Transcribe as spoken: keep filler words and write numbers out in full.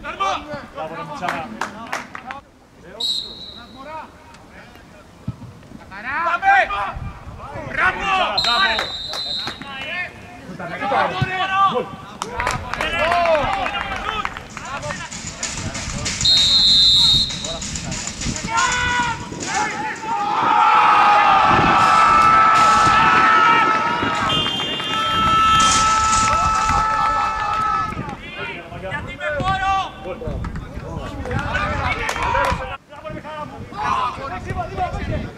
Arriba, arriba, arriba.